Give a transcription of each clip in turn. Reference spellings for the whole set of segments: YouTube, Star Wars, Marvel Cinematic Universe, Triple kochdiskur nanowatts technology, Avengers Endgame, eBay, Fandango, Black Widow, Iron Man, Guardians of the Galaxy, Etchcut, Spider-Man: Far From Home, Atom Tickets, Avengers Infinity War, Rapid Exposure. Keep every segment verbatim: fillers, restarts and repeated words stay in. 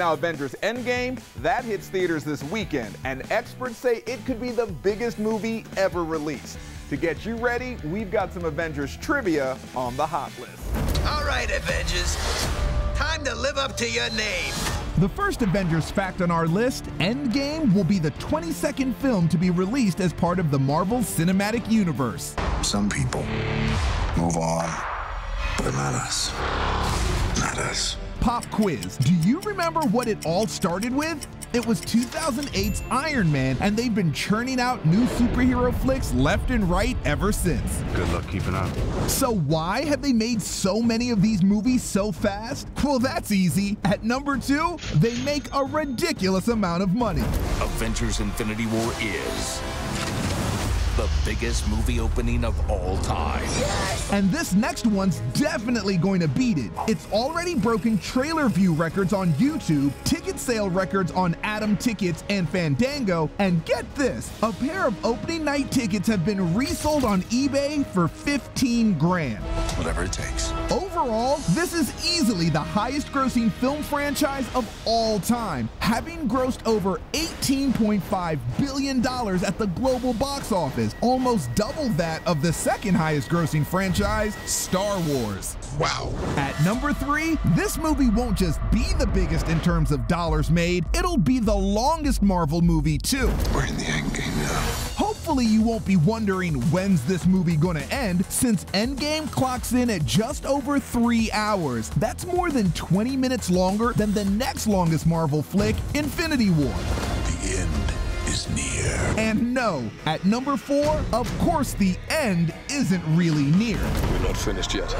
now Avengers Endgame, that hits theaters this weekend, and experts say it could be the biggest movie ever released. To get you ready, we've got some Avengers trivia on the hot list. All right, Avengers, time to live up to your name. The first Avengers fact on our list, Endgame will be the twenty-second film to be released as part of the Marvel Cinematic Universe. Some people move on, but not us. Not us. Pop quiz. Do you remember what it all started with? It was two thousand eight's Iron Man, and they've been churning out new superhero flicks left and right ever since. Good luck keeping up. So why have they made so many of these movies so fast? Well, that's easy. At number two, they make a ridiculous amount of money. Avengers Infinity War is the biggest movie opening of all time. Yes! And this next one's definitely going to beat it. It's already broken trailer view records on YouTube, ticket sale records on Atom Tickets and Fandango, and get this, a pair of opening night tickets have been resold on eBay for fifteen grand. Whatever it takes. Overall, this is easily the highest grossing film franchise of all time, having grossed over eighteen point five billion dollars at the global box office. Almost double that of the second highest grossing franchise, Star Wars. Wow. At number three, this movie won't just be the biggest in terms of dollars made, it'll be the longest Marvel movie too. We're in the end game now. Hopefully you won't be wondering when's this movie gonna end, since Endgame clocks in at just over three hours. That's more than twenty minutes longer than the next longest Marvel flick, Infinity War. The end is near. And no, at number four, of course the end isn't really near. We're not finished yet.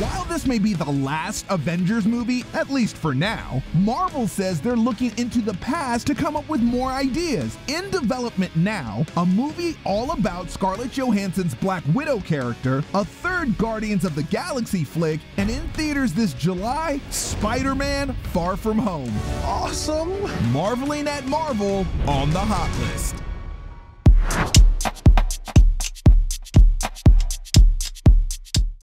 While this may be the last Avengers movie, at least for now, Marvel says they're looking into the past to come up with more ideas. In development now, a movie all about Scarlett Johansson's Black Widow character, a third Guardians of the Galaxy flick, and in theaters this July, Spider-Man: Far From Home. Awesome! Marveling at Marvel on the hot list.